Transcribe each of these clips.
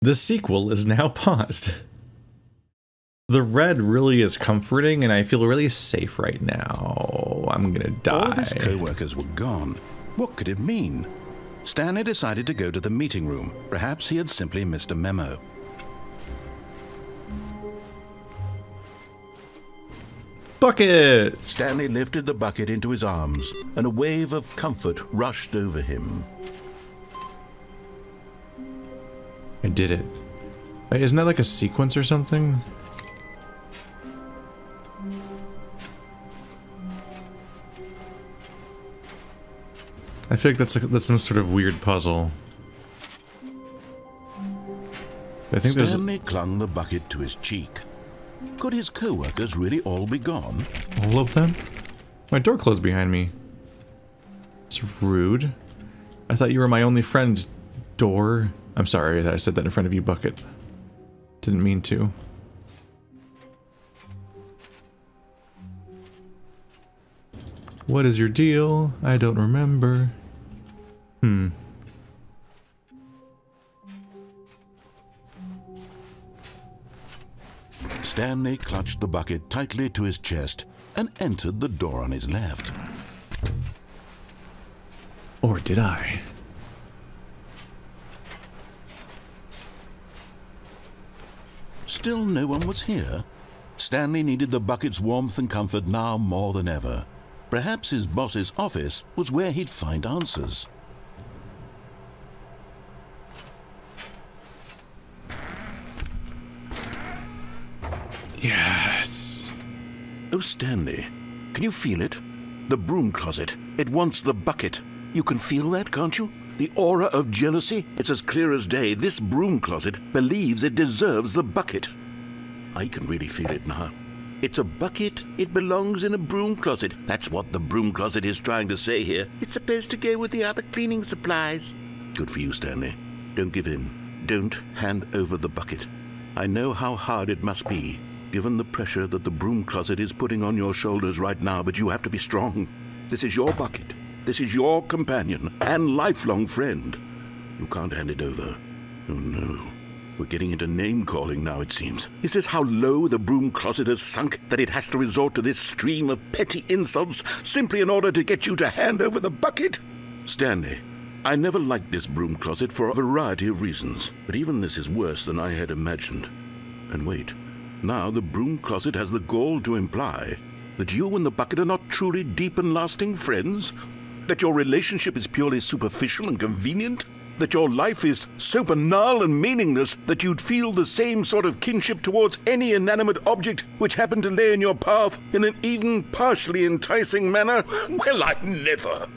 The sequel is now paused. The red really is comforting, and I feel really safe right now. I'm gonna die. All of his co-workers were gone. What could it mean? Stanley decided to go to the meeting room. Perhaps he had simply missed a memo. Bucket! Stanley lifted the bucket into his arms, and a wave of comfort rushed over him. I did it. Wait, isn't that like a sequence or something? I feel like that's some sort of weird puzzle. I think Stanley clung the bucket to his cheek. Could his co-workers really all be gone? All of them? My door closed behind me. It's rude. I thought you were my only friend, door. I'm sorry that I said that in front of you, bucket. Didn't mean to. What is your deal? I don't remember. Stanley clutched the bucket tightly to his chest and entered the door on his left. Or did I? Still no one was here. Stanley needed the bucket's warmth and comfort now more than ever. Perhaps his boss's office was where he'd find answers. Yes. Oh, Stanley, can you feel it? The broom closet. It wants the bucket. You can feel that, can't you? The aura of jealousy. It's as clear as day. This broom closet believes it deserves the bucket. I can really feel it now. It's a bucket. It belongs in a broom closet. That's what the broom closet is trying to say here. It's supposed to go with the other cleaning supplies. Good for you, Stanley. Don't give in. Don't hand over the bucket. I know how hard it must be, given the pressure that the broom closet is putting on your shoulders right now, but you have to be strong. This is your bucket. This is your companion and lifelong friend. You can't hand it over. Oh, no. We're getting into name-calling now, it seems. Is this how low the broom closet has sunk that it has to resort to this stream of petty insults simply in order to get you to hand over the bucket? Stanley, I never liked this broom closet for a variety of reasons, but even this is worse than I had imagined. And wait, now the broom closet has the gall to imply that you and the bucket are not truly deep and lasting friends? That your relationship is purely superficial and convenient? That your life is so banal and meaningless that you'd feel the same sort of kinship towards any inanimate object which happened to lay in your path in an even partially enticing manner? Well, I never!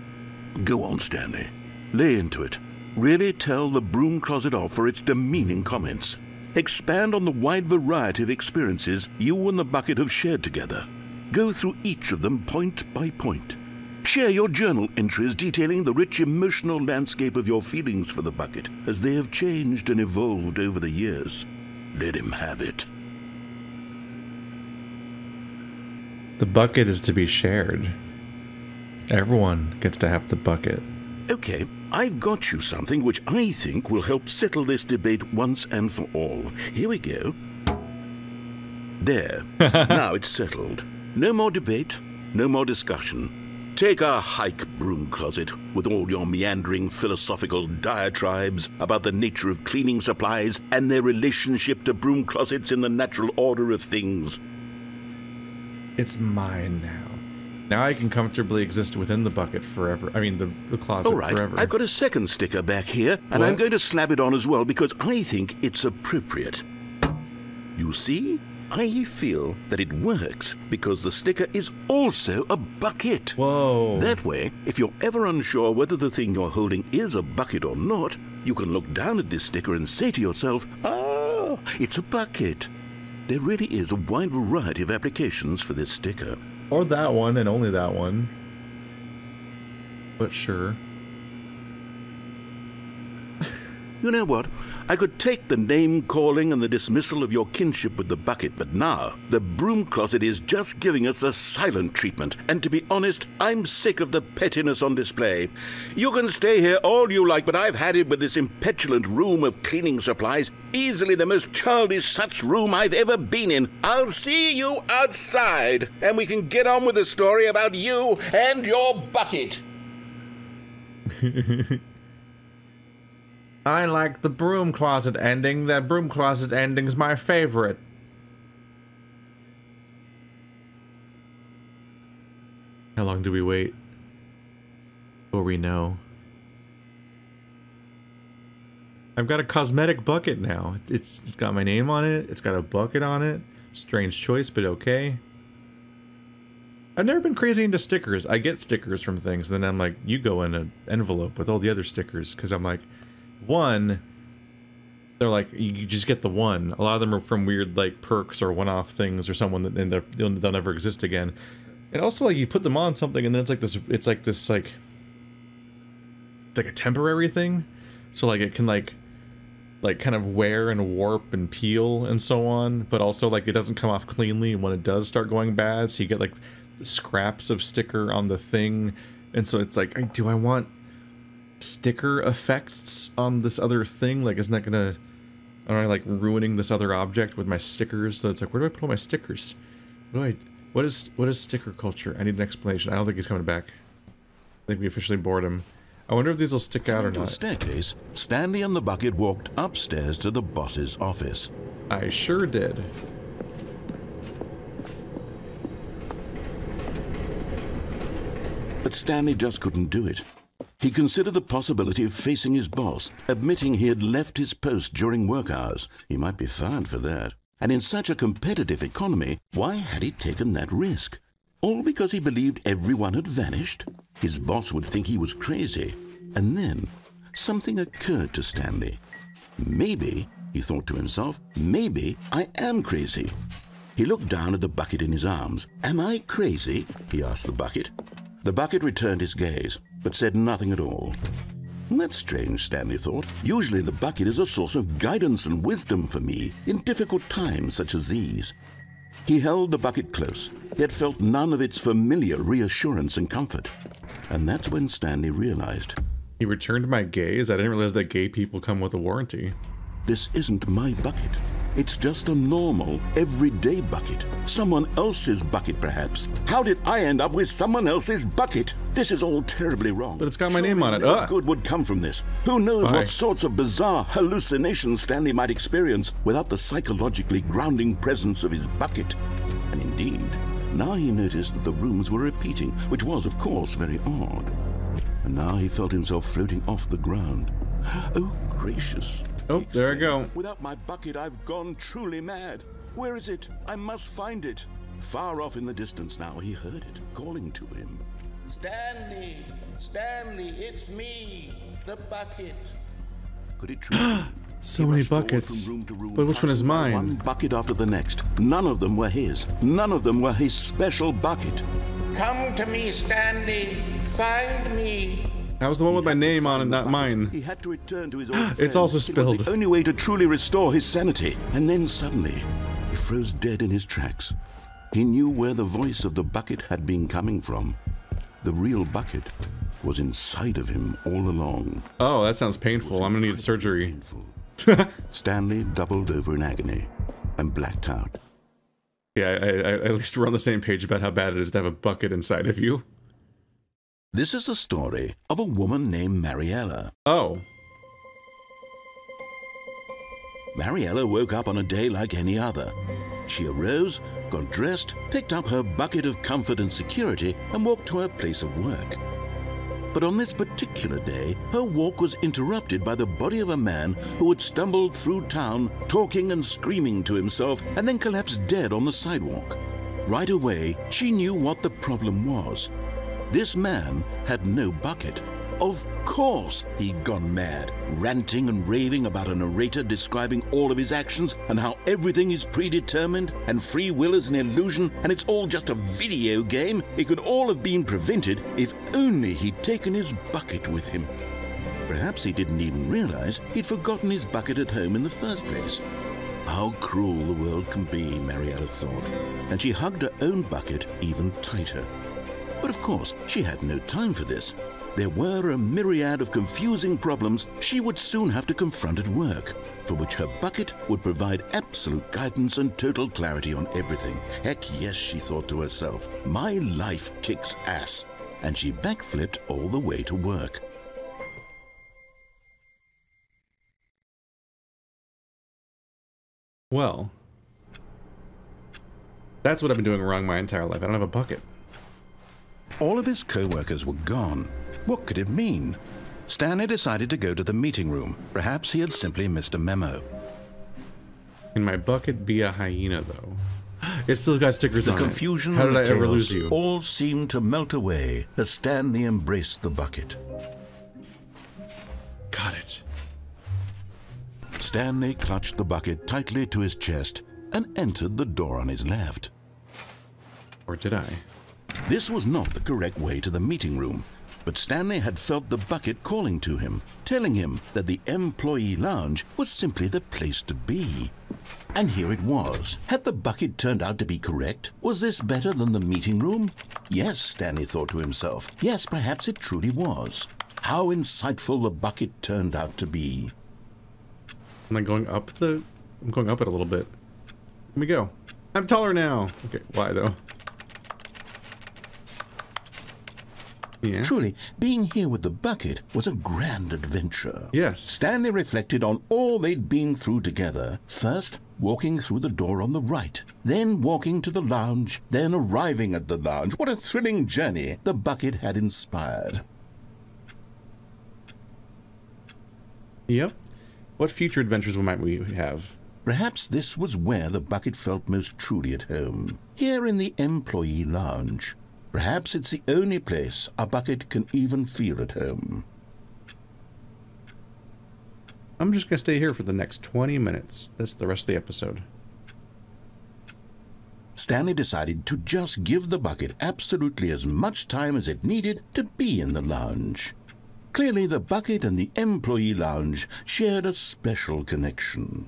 Go on, Stanley. Lay into it. Really tell the broom closet off for its demeaning comments. Expand on the wide variety of experiences you and the bucket have shared together. Go through each of them point by point. Share your journal entries detailing the rich emotional landscape of your feelings for the bucket as they have changed and evolved over the years. Let him have it. The bucket is to be shared. Everyone gets to have the bucket. Okay, I've got you something which I think will help settle this debate once and for all. Here we go. There. Now it's settled. No more debate, no more discussion. Take a hike, broom closet, with all your meandering philosophical diatribes about the nature of cleaning supplies and their relationship to broom closets in the natural order of things. It's mine now. Now I can comfortably exist within the bucket forever. I mean, the closet forever. All right, I've got a second sticker back here, and I'm going to slap it on as well because I think it's appropriate. You see? I feel that it works because the sticker is also a bucket. Whoa. That way, if you're ever unsure whether the thing you're holding is a bucket or not, you can look down at this sticker and say to yourself, "Ah, it's a bucket." There really is a wide variety of applications for this sticker. Or that one and only that one. But sure. You know what? I could take the name-calling and the dismissal of your kinship with the bucket, but now the broom closet is just giving us the silent treatment. And to be honest, I'm sick of the pettiness on display. You can stay here all you like, but I've had it with this impetulant room of cleaning supplies. Easily the most childish such room I've ever been in. I'll see you outside, and we can get on with the story about you and your bucket. I like the broom closet ending. That broom closet ending's my favorite. How long do we wait? Before we know. I've got a cosmetic bucket now. It's got my name on it. It's got a bucket on it. Strange choice, but okay. I've never been crazy into stickers. I get stickers from things, and then I'm like, you go in an envelope with all the other stickers, because I'm like, one, they're like, you just get the one. A lot of them are from weird, like, perks or one-off things or someone that and they'll never exist again. And also, like, you put them on something, and then it's like a temporary thing. So, like, it can, like kind of wear and warp and peel and so on, but also, like, it doesn't come off cleanly when it does start going bad, so you get, like, scraps of sticker on the thing, and so it's like, do I want sticker effects on this other thing? Like, isn't that gonna, am I, like, ruining this other object with my stickers? So it's like, where do I put all my stickers? What is sticker culture? I need an explanation. I don't think he's coming back. I think we officially bored him. I wonder if these will stick out or not. To a staircase, Stanley and the bucket walked upstairs to the boss's office. I sure did. But Stanley just couldn't do it. He considered the possibility of facing his boss, admitting he had left his post during work hours. He might be fired for that. And in such a competitive economy, why had he taken that risk? All because he believed everyone had vanished? His boss would think he was crazy. And then something occurred to Stanley. Maybe, he thought to himself, maybe I am crazy. He looked down at the bucket in his arms. Am I crazy? He asked the bucket. The bucket returned his gaze, but said nothing at all. That's strange, Stanley thought. Usually the bucket is a source of guidance and wisdom for me in difficult times such as these. He held the bucket close, yet felt none of its familiar reassurance and comfort. And that's when Stanley realized. He returned my gaze? I didn't realize that gay people come with a warranty. This isn't my bucket. It's just a normal, everyday bucket. Someone else's bucket, perhaps. How did I end up with someone else's bucket? This is all terribly wrong. But it's got my name on it. No good would come from this. Who knows what sorts of bizarre hallucinations Stanley might experience without the psychologically grounding presence of his bucket. And indeed, now he noticed that the rooms were repeating, which was, of course, very odd. And now he felt himself floating off the ground. Oh, gracious. Oh, there I go. Without my bucket, I've gone truly mad. Where is it? I must find it. Far off in the distance now, he heard it calling to him. Stanley, Stanley, it's me, the bucket. Could it truly? So many buckets, but which one is mine? One bucket after the next. None of them were his. None of them were his special bucket. Come to me, Stanley. Find me. That was the one with my name on it, not mine. He had to return to his own friend. It's also spilled. It was the only way to truly restore his sanity. And then suddenly, he froze dead in his tracks. He knew where the voice of the bucket had been coming from. The real bucket was inside of him all along. Oh, that sounds painful. I'm gonna need surgery. Stanley doubled over in agony and blacked out. Yeah, I at least we're on the same page about how bad it is to have a bucket inside of you. This is the story of a woman named Mariella. Oh. Mariella woke up on a day like any other. She arose, got dressed, picked up her bucket of comfort and security, and walked to her place of work. But on this particular day, her walk was interrupted by the body of a man who had stumbled through town, talking and screaming to himself, and then collapsed dead on the sidewalk. Right away, she knew what the problem was. This man had no bucket. Of course he'd gone mad, ranting and raving about a narrator describing all of his actions and how everything is predetermined and free will is an illusion and it's all just a video game. It could all have been prevented if only he'd taken his bucket with him. Perhaps he didn't even realize he'd forgotten his bucket at home in the first place. How cruel the world can be, Mariella thought, and she hugged her own bucket even tighter. But of course, she had no time for this. There were a myriad of confusing problems she would soon have to confront at work, for which her bucket would provide absolute guidance and total clarity on everything. Heck yes, she thought to herself, my life kicks ass. And she backflipped all the way to work. Well, that's what I've been doing wrong my entire life. I don't have a bucket. All of his co-workers were gone. What could it mean? Stanley decided to go to the meeting room. Perhaps he had simply missed a memo. Can my bucket be a hyena, though? It's still got stickers on it. The confusion and the chaos all seemed to melt away as Stanley embraced the bucket. Got it. Stanley clutched the bucket tightly to his chest and entered the door on his left. Or did I? This was not the correct way to the meeting room, but Stanley had felt the bucket calling to him, telling him that the employee lounge was simply the place to be. And here it was. Had the bucket turned out to be correct? Was this better than the meeting room? Yes, Stanley thought to himself. Yes, perhaps it truly was. How insightful the bucket turned out to be. Am I going up the... I'm going up it a little bit. Let me go. I'm taller now. Okay, why though? Yeah. Truly, being here with the bucket was a grand adventure. Yes. Stanley reflected on all they'd been through together. First, walking through the door on the right, then walking to the lounge, then arriving at the lounge. What a thrilling journey the bucket had inspired. Yep. What future adventures might we have? Perhaps this was where the bucket felt most truly at home. Here in the employee lounge. Perhaps it's the only place a bucket can even feel at home. I'm just going to stay here for the next 20 minutes. That's the rest of the episode. Stanley decided to just give the bucket absolutely as much time as it needed to be in the lounge. Clearly, the bucket and the employee lounge shared a special connection.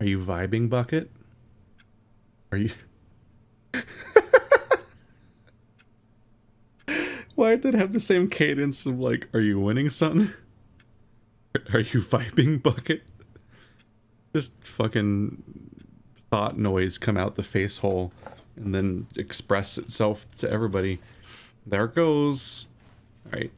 Are you vibing, bucket? Are you? Why did that have the same cadence of like, are you winning something? Are you vibing, bucket? Just fucking thought noise come out the face hole and then express itself to everybody. There it goes. All right.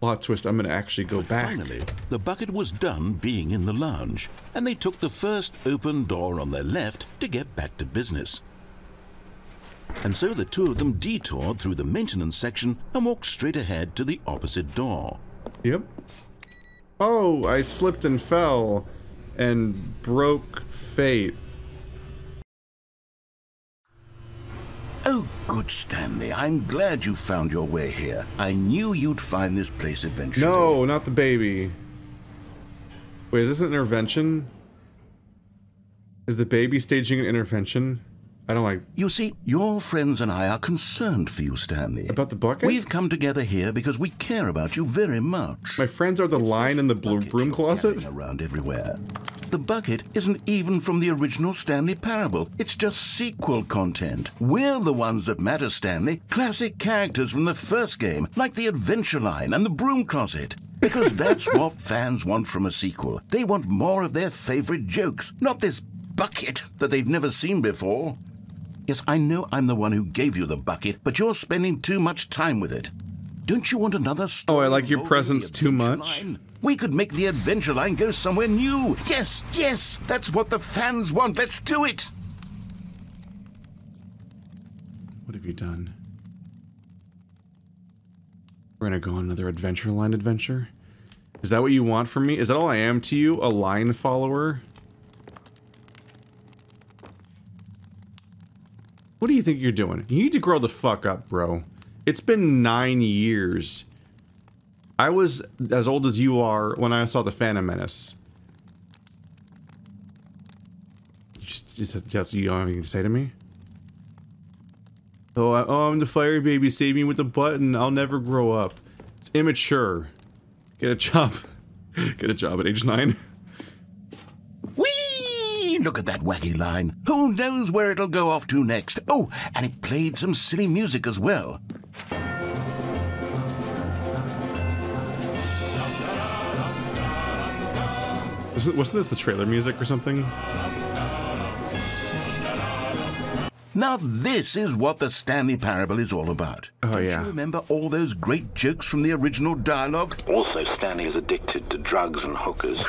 Plot twist, I'm going to actually go back. Finally, the bucket was done being in the lounge, and they took the first open door on their left to get back to business. And so the two of them detoured through the maintenance section and walked straight ahead to the opposite door. Yep. Oh, I slipped and fell and broke fate. Oh, good Stanley, I'm glad you found your way here. I knew you'd find this place eventually. No, not the baby. Wait, is this an intervention? Is the baby staging an intervention? I don't like... You see, your friends and I are concerned for you, Stanley. About the bucket? We've come together here because we care about you very much. My friends are the lion in the broom closet? Around everywhere. The bucket isn't even from the original Stanley parable. It's just sequel content. We're the ones that matter, Stanley. Classic characters from the first game, like the adventure line and the broom closet. Because that's what fans want from a sequel. They want more of their favorite jokes, not this bucket that they've never seen before. Yes, I know I'm the one who gave you the bucket, but you're spending too much time with it. Don't you want another story? Oh, I like your presence too much. Line? We could make the adventure line go somewhere new. Yes, yes, that's what the fans want. Let's do it. What have you done? We're gonna go on another adventure line adventure? Is that what you want from me? Is that all I am to you? A line follower? What do you think you're doing? You need to grow the fuck up, bro. It's been 9 years. I was as old as you are when I saw The Phantom Menace. You don't have anything to say to me? Oh, I'm the fire baby. Save me with a button. I'll never grow up. It's immature. Get a job. Get a job at age 9. Whee! Look at that wacky line. Who knows where it'll go off to next? Oh, and it played some silly music as well. Wasn't this the trailer music or something? Now this is what the Stanley Parable is all about. Oh, don't you remember all those great jokes from the original dialogue? Also, Stanley is addicted to drugs and hookers.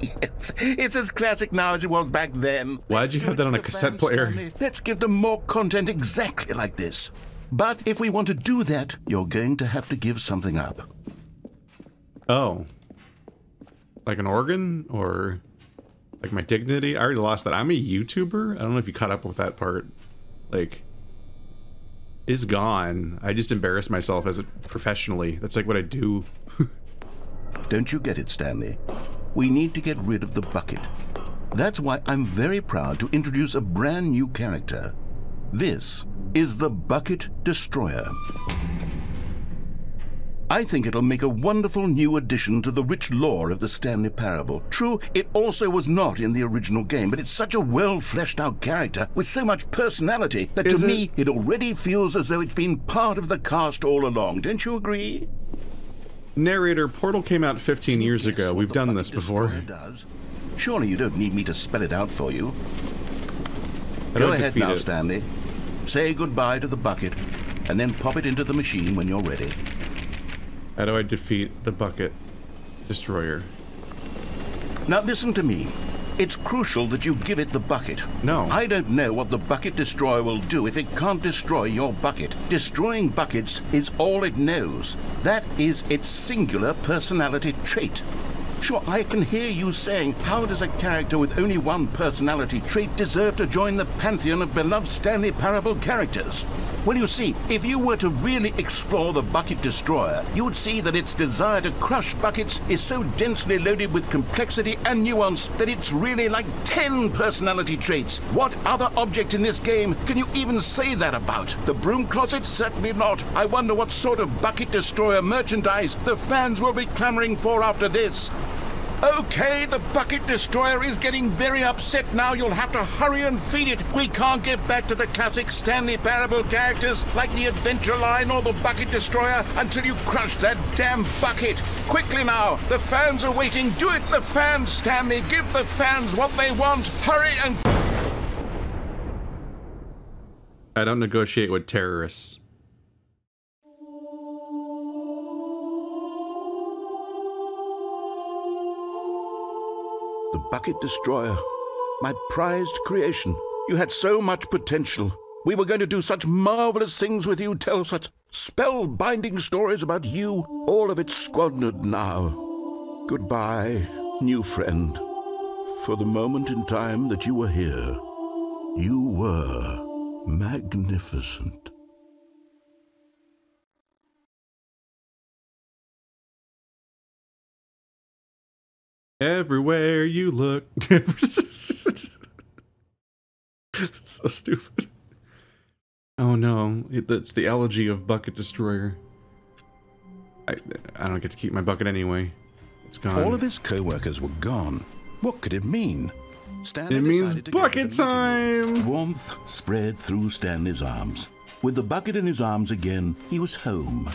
Yes, it's as classic now as it was back then. Why did you have that on a cassette player? Stanley. Let's give them more content exactly like this. But if we want to do that, you're going to have to give something up. Oh. Like an organ, or like my dignity? I already lost that. I'm a YouTuber? I don't know if you caught up with that part. Like, it's gone. I just embarrassed myself as a professionally. That's like what I do. Don't you get it, Stanley? We need to get rid of the bucket. That's why I'm very proud to introduce a brand new character. This is the Bucket Destroyer. I think it'll make a wonderful new addition to the rich lore of the Stanley Parable. True, it also was not in the original game, but it's such a well-fleshed-out character with so much personality that to me, it already feels as though it's been part of the cast all along. Don't you agree? Narrator, Portal came out 15 years ago. We've done this before. Surely you don't need me to spell it out for you. Go ahead now, Stanley. Say goodbye to the bucket, and then pop it into the machine when you're ready. How do I defeat the Bucket Destroyer? Now listen to me. It's crucial that you give it the bucket. No. I don't know what the Bucket Destroyer will do if it can't destroy your bucket. Destroying buckets is all it knows. That is its singular personality trait. Sure, I can hear you saying, how does a character with only one personality trait deserve to join the pantheon of beloved Stanley Parable characters? Well, you see, if you were to really explore the Bucket Destroyer, you would see that its desire to crush buckets is so densely loaded with complexity and nuance that it's really like 10 personality traits. What other object in this game can you even say that about? The broom closet? Certainly not. I wonder what sort of Bucket Destroyer merchandise the fans will be clamoring for after this. Okay, the Bucket Destroyer is getting very upset now. You'll have to hurry and feed it. We can't get back to the classic Stanley Parable characters like the Adventure Line or the Bucket Destroyer until you crush that damn bucket. Quickly now, the fans are waiting. Do it, the fans, Stanley. Give the fans what they want. Hurry and... I don't negotiate with terrorists. The Bucket Destroyer, my prized creation. You had so much potential. We were going to do such marvelous things with you, tell such spellbinding stories about you. All of it squandered now. Goodbye, new friend. For the moment in time that you were here, you were magnificent. Everywhere you look. So stupid. Oh no, that's the elegy of Bucket Destroyer. I don't get to keep my bucket anyway. It's gone. All of his co-workers were gone. What could it mean? Stanley, it means bucket time! Warmth spread through Stanley's arms. With the bucket in his arms again, he was home.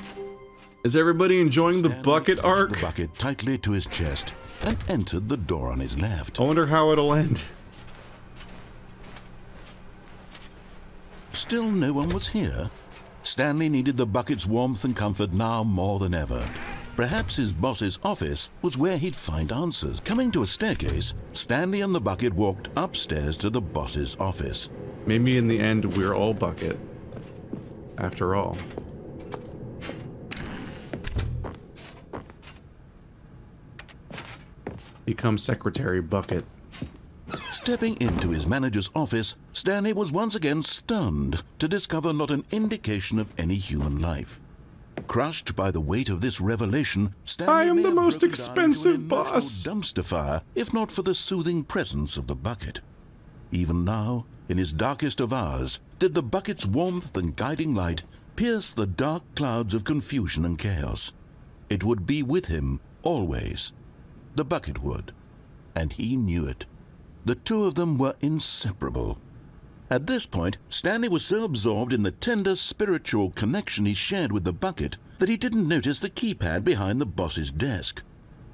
Is everybody enjoying the bucket arc? The bucket tightly to his chest and entered the door on his left. I wonder how it'll end. Still no one was here. Stanley needed the bucket's warmth and comfort now more than ever. Perhaps his boss's office was where he'd find answers. Coming to a staircase, Stanley and the bucket walked upstairs to the boss's office. Maybe in the end, we're all bucket. After all. Become Secretary Bucket. Stepping into his manager's office, Stanley was once again stunned to discover not an indication of any human life. Crushed by the weight of this revelation, Stanley I am the most expensive boss dumpster fire, if not for the soothing presence of the bucket. Even now, in his darkest of hours, did the bucket's warmth and guiding light pierce the dark clouds of confusion and chaos. It would be with him always. The bucket would. And he knew it. The two of them were inseparable. At this point, Stanley was so absorbed in the tender spiritual connection he shared with the bucket that he didn't notice the keypad behind the boss's desk.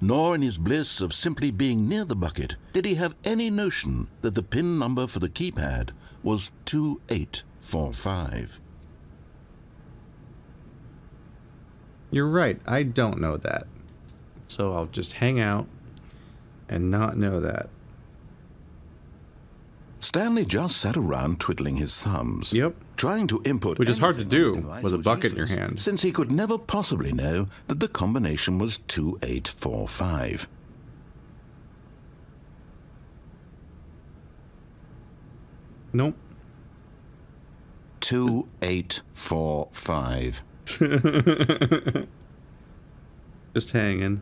Nor in his bliss of simply being near the bucket did he have any notion that the pin number for the keypad was 2845. You're right, I don't know that. So I'll just hang out and not know that. Stanley just sat around twiddling his thumbs. Yep. Trying to input, which is hard to do with a bucket in your hand, since he could never possibly know that the combination was 2845. Nope. 2845. Just hanging.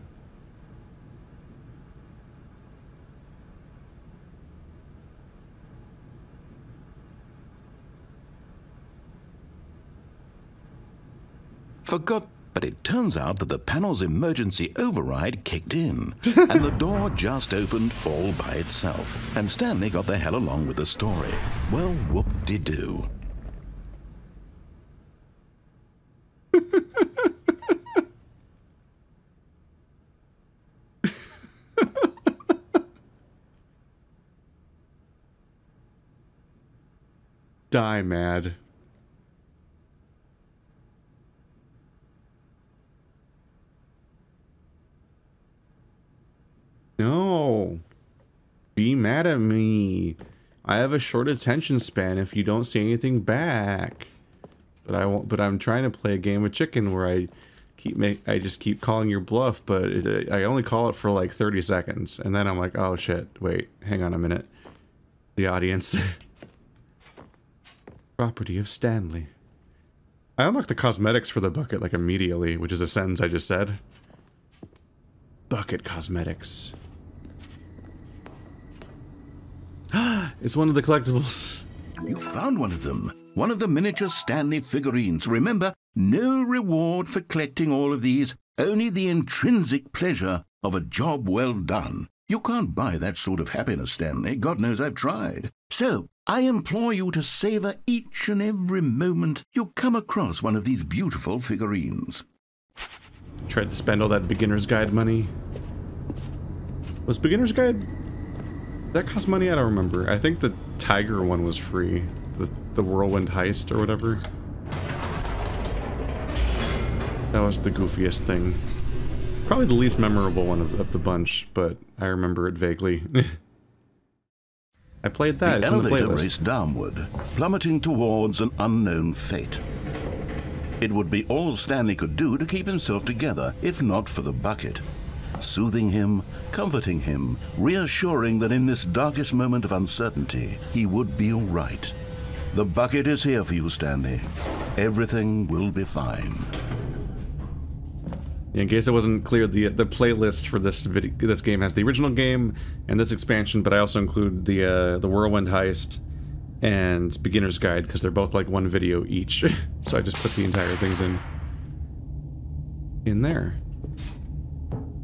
Forgot, but it turns out that the panel's emergency override kicked in, and the door just opened all by itself, and Stanley got the hell along with the story. Well, whoop-de-doo. Die mad. No, be mad at me. I have a short attention span if you don't say anything back. But I won't. But I'm trying to play a game of chicken where I just keep calling your bluff, but I only call it for like 30 seconds, and then I'm like, oh shit, wait, hang on a minute. The audience. Property of Stanley. I unlocked the cosmetics for the bucket like immediately, which is a sentence I just said. Bucket cosmetics. It's one of the collectibles. You found one of them. One of the miniature Stanley figurines. Remember, no reward for collecting all of these, only the intrinsic pleasure of a job well done. You can't buy that sort of happiness, Stanley. God knows I've tried. So, I implore you to savor each and every moment you come across one of these beautiful figurines. Tried to spend all that beginner's guide money. Was beginner's guide? That cost money? I don't remember. I think the tiger one was free. The whirlwind heist or whatever. That was the goofiest thing. Probably the least memorable one of the bunch, but I remember it vaguely. I played that. The elevator raced downward, plummeting towards an unknown fate. It would be all Stanley could do to keep himself together, if not for the bucket. Soothing him, comforting him, reassuring that in this darkest moment of uncertainty, he would be all right. The bucket is here for you, Stanley. Everything will be fine. In case it wasn't clear, the playlist for this game has the original game and this expansion, but I also include the Whirlwind Heist and Beginner's Guide, because they're both like one video each. So I just put the entire things in there.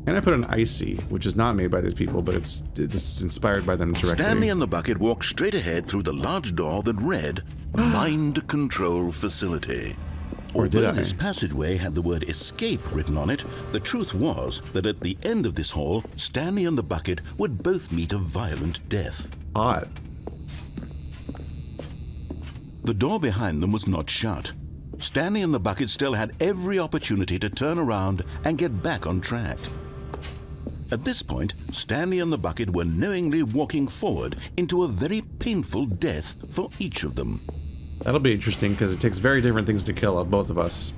And I put an Icy, which is not made by these people, but it's inspired by them directly. Stanley and the bucket walked straight ahead through the large door that read, Mind Control Facility. Or did I? This passageway had the word escape written on it, the truth was that at the end of this hall, Stanley and the bucket would both meet a violent death. Odd. The door behind them was not shut. Stanley and the bucket still had every opportunity to turn around and get back on track. At this point, Stanley and the bucket were knowingly walking forward into a very painful death for each of them. That'll be interesting because it takes very different things to kill both of us.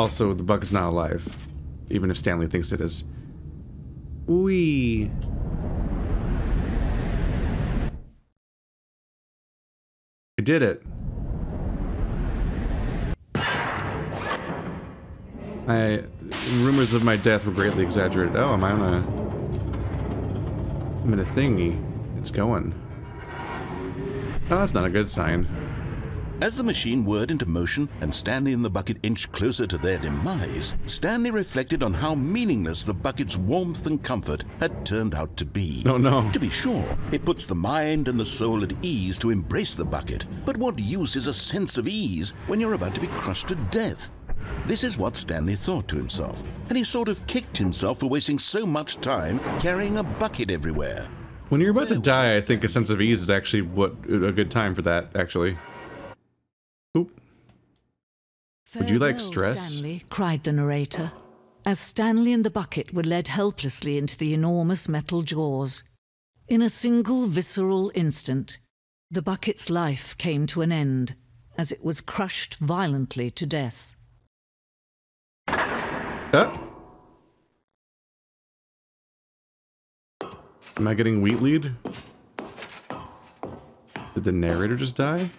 Also, the bucket's not alive, even if Stanley thinks it is. Wee. I did it. Rumors of my death were greatly exaggerated. Oh, I'm in a thingy. It's going. Oh, that's not a good sign. As the machine whirred into motion and Stanley and the bucket inched closer to their demise, Stanley reflected on how meaningless the bucket's warmth and comfort had turned out to be. Oh no. To be sure, it puts the mind and the soul at ease to embrace the bucket, but what use is a sense of ease when you're about to be crushed to death? This is what Stanley thought to himself, and he sort of kicked himself for wasting so much time carrying a bucket everywhere. When you're about to die, I think a sense of ease is actually a good time for that, actually. Would you like stress? Stanley, cried the narrator, as Stanley and the bucket were led helplessly into the enormous metal jaws. In a single visceral instant, the bucket's life came to an end, as it was crushed violently to death. Am I getting wheat lead? Did the narrator just die?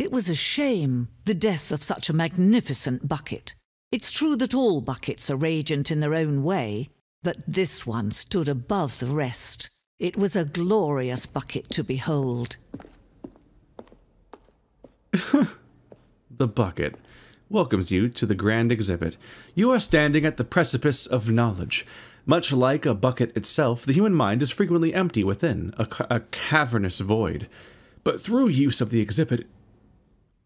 It was a shame, the death of such a magnificent bucket. It's true that all buckets are radiant in their own way, but this one stood above the rest. It was a glorious bucket to behold. The bucket welcomes you to the grand exhibit. You are standing at the precipice of knowledge. Much like a bucket itself, the human mind is frequently empty within, a cavernous void. But through use of the exhibit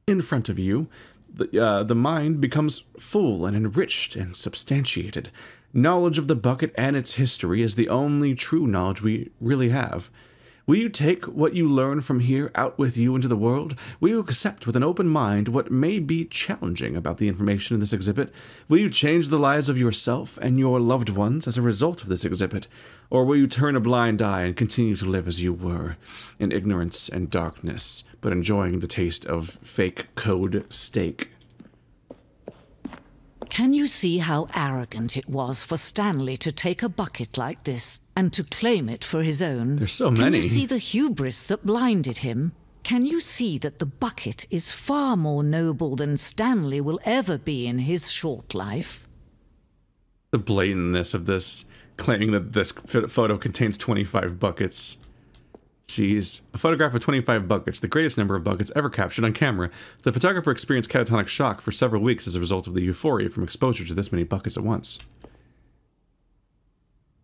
in front of you, the mind becomes full and enriched and substantiated. Knowledge of the bucket and its history is the only true knowledge we really have. Will you take what you learn from here out with you into the world? Will you accept with an open mind what may be challenging about the information in this exhibit? Will you change the lives of yourself and your loved ones as a result of this exhibit? Or will you turn a blind eye and continue to live as you were, in ignorance and darkness, but enjoying the taste of fake code steak? Can you see how arrogant it was for Stanley to take a bucket like this and to claim it for his own? There's so many. Can you see the hubris that blinded him? Can you see that the bucket is far more noble than Stanley will ever be in his short life? The blatantness of this, claiming that this photo contains 25 buckets. Jeez. A photograph of 25 buckets, the greatest number of buckets ever captured on camera. The photographer experienced catatonic shock for several weeks as a result of the euphoria from exposure to this many buckets at once.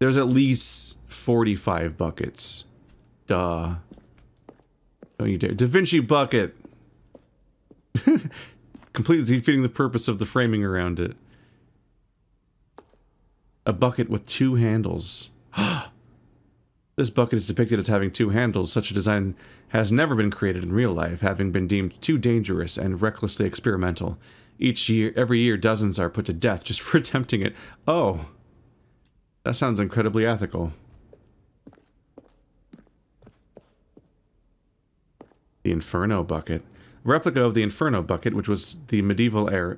There's at least 45 buckets. Duh. Don't you dare. Da Vinci bucket! Completely defeating the purpose of the framing around it. A bucket with two handles. This bucket is depicted as having two handles. Such a design has never been created in real life, having been deemed too dangerous and recklessly experimental. Every year, dozens are put to death just for attempting it. Oh, that sounds incredibly ethical. The Inferno bucket. A replica of the Inferno bucket, which in the medieval era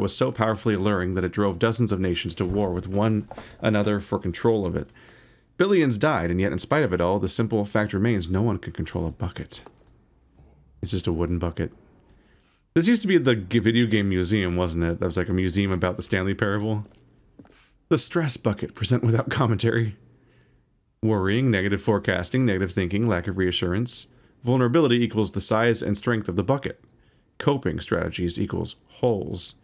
was so powerfully alluring that it drove dozens of nations to war with one another for control of it. Billions died, and yet in spite of it all, the simple fact remains no one can control a bucket. It's just a wooden bucket. This used to be the video game museum, wasn't it? That was like a museum about the Stanley Parable. The stress bucket, present without commentary. Worrying, negative forecasting, negative thinking, lack of reassurance. Vulnerability equals the size and strength of the bucket. Coping strategies equals holes.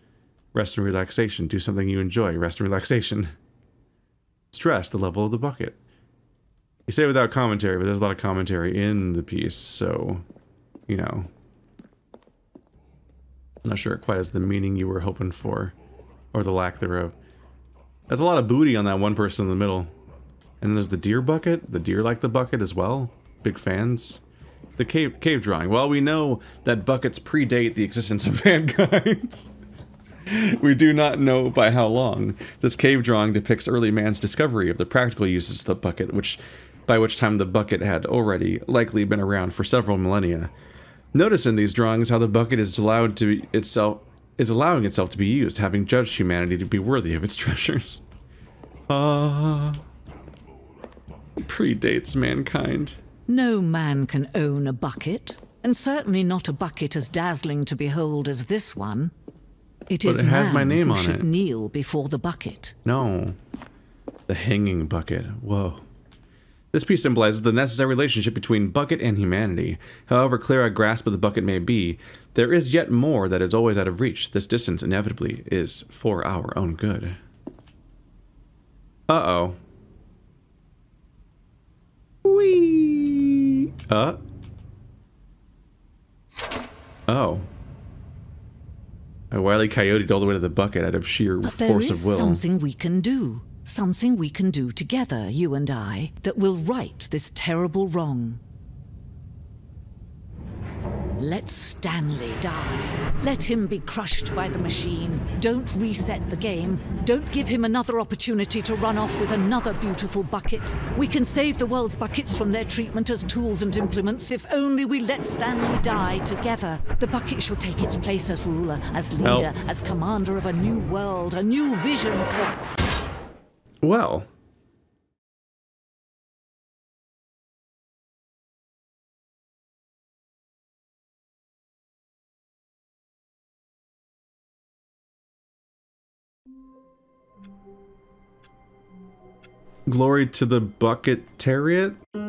Rest and relaxation, do something you enjoy, rest and relaxation. Stress, the level of the bucket. You say without commentary, but there's a lot of commentary in the piece, so, you know. Not sure it quite has the meaning you were hoping for, or the lack thereof. That's a lot of booty on that one person in the middle. And then there's the deer bucket. The deer like the bucket as well. Big fans. The cave drawing. Well, we know that buckets predate the existence of mankind. We do not know by how long. This cave drawing depicts early man's discovery of the practical uses of the bucket, by which time the bucket had already likely been around for several millennia. Notice in these drawings how the bucket is allowing itself to be used, having judged humanity to be worthy of its treasures. Predates mankind. No man can own a bucket, and certainly not a bucket as dazzling to behold as this one. It has my name on it. Should kneel before the bucket. No. The hanging bucket. Whoa. This piece symbolizes the necessary relationship between Bucket and humanity. However clear a grasp of the Bucket may be, there is yet more that is always out of reach. This distance inevitably is for our own good. Uh-oh. Whee! Oh. A Wile E. Coyote'd all the way to the Bucket out of sheer force of will. There is something we can do. Something we can do together, you and I, that will right this terrible wrong. Let Stanley die. Let him be crushed by the machine. Don't reset the game. Don't give him another opportunity to run off with another beautiful bucket. We can save the world's buckets from their treatment as tools and implements if only we let Stanley die together. The bucket shall take its place as ruler, as leader, as commander of a new world, a new vision. Well. Glory to the Bucketariat?